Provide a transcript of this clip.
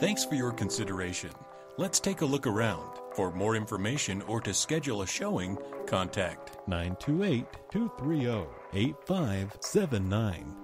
Thanks for your consideration. Let's take a look around. For more information or to schedule a showing, contact 928-230-8579.